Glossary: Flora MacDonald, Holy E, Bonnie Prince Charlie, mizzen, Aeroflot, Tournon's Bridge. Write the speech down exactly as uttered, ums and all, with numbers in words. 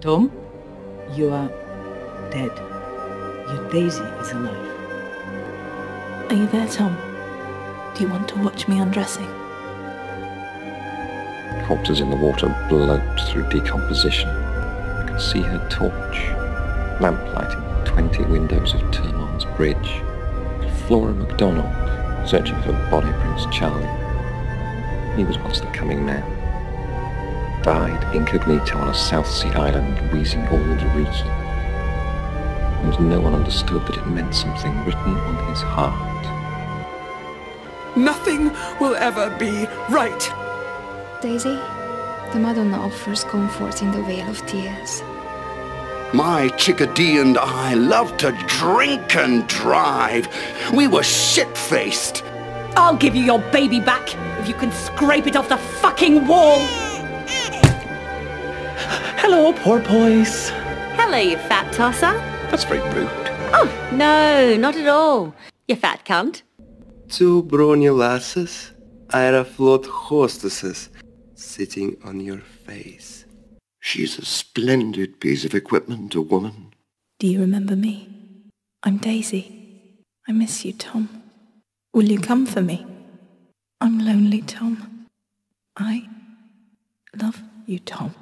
Tom, you are dead. Your Daisy is alive. Are you there, Tom? Do you want to watch me undressing? Corpses in the water bloat through decomposition. I can see her torch, lamp lighting twenty windows of Tournon's Bridge. Flora MacDonald, searching for Bonnie Prince Charlie. He was once the coming man. Died incognito on a South Sea island, wheezing old reek. And no one understood that it meant something written on his heart. Nothing will ever be right! Daisy, the Madonna offers comfort in the veil of tears. My chickadee and I love to drink and drive. We were shit-faced. I'll give you your baby back if you can scrape it off the fucking wall! Hello, porpoise. Hello, you fat tosser. That's very rude. Oh, no, not at all. You fat cunt. Two brawny lasses, Aeroflot hostesses, sitting on your face. She's a splendid piece of equipment, a woman. Do you remember me? I'm Daisy. I miss you, Tom. Will you come for me? I'm lonely, Tom. I love you, Tom.